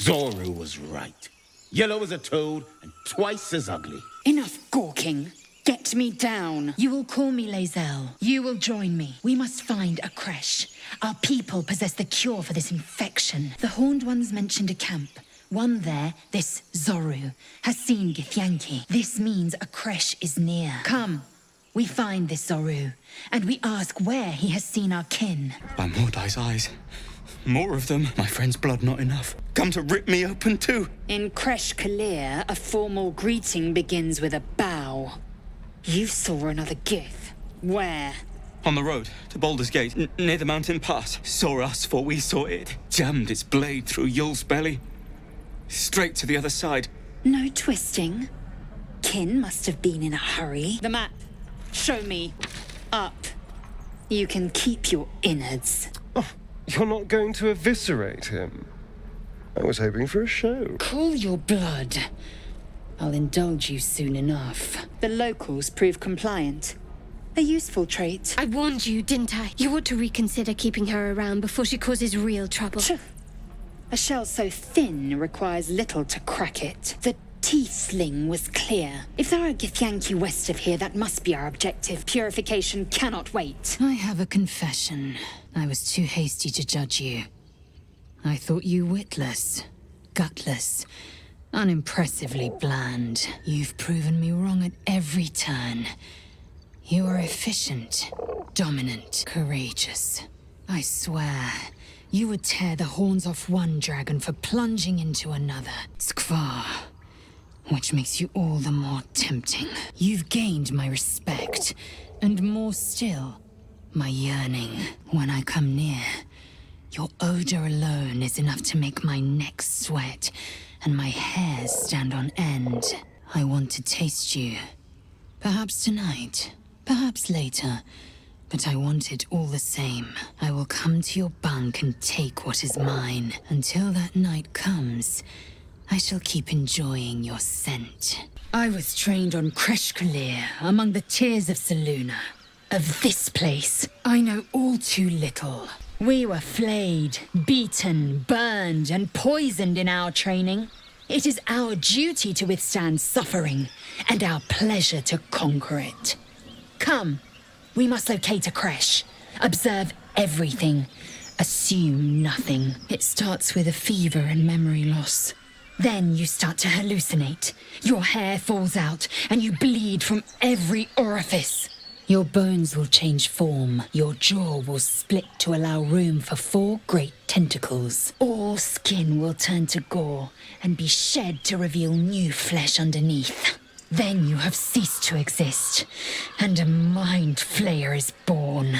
Zoru was right. Yellow as a toad and twice as ugly. Enough gawking. Get me down. You will call me Lae'zel. You will join me. We must find a creche. Our people possess the cure for this infection. The Horned Ones mentioned a camp. One there, this Zoru, has seen Githyanki. This means a creche is near. Come, we find this Zoru, and we ask where he has seen our kin. By Mordai's eyes. More of them. My friend's blood not enough. Come to rip me open too. In Crèche K'liir, a formal greeting begins with a bow. You saw another Gith. Where? On the road, to Boulder's Gate, near the mountain pass. Saw us, for we saw it. Jammed its blade through Yul's belly. Straight to the other side. No twisting. Kin must have been in a hurry. The map. Show me. Up. You can keep your innards. Oh, you're not going to eviscerate him. I was hoping for a show. Cool your blood. I'll indulge you soon enough. The locals prove compliant. A useful trait. I warned you, didn't I? You ought to reconsider keeping her around before she causes real trouble. Tch. A shell so thin requires little to crack it. The Teethsling was clear. If there are Githyanki west of here, that must be our objective. Purification cannot wait. I have a confession. I was too hasty to judge you. I thought you witless, gutless, unimpressively bland. You've proven me wrong at every turn. You are efficient, dominant, courageous. I swear, you would tear the horns off one dragon for plunging into another. Skvar. Which makes you all the more tempting. You've gained my respect, and more still, my yearning. When I come near, your odor alone is enough to make my neck sweat, and my hair stand on end. I want to taste you. Perhaps tonight, perhaps later, but I want it all the same. I will come to your bunk and take what is mine. Until that night comes, I shall keep enjoying your scent. I was trained on Crèche K'liir, among the tears of Saluna. Of this place, I know all too little. We were flayed, beaten, burned, and poisoned in our training. It is our duty to withstand suffering, and our pleasure to conquer it. Come, we must locate a creche, observe everything, assume nothing. It starts with a fever and memory loss. Then you start to hallucinate. Your hair falls out, and you bleed from every orifice. Your bones will change form. Your jaw will split to allow room for 4 great tentacles. All skin will turn to gore and be shed to reveal new flesh underneath. Then you have ceased to exist, and a mind flayer is born.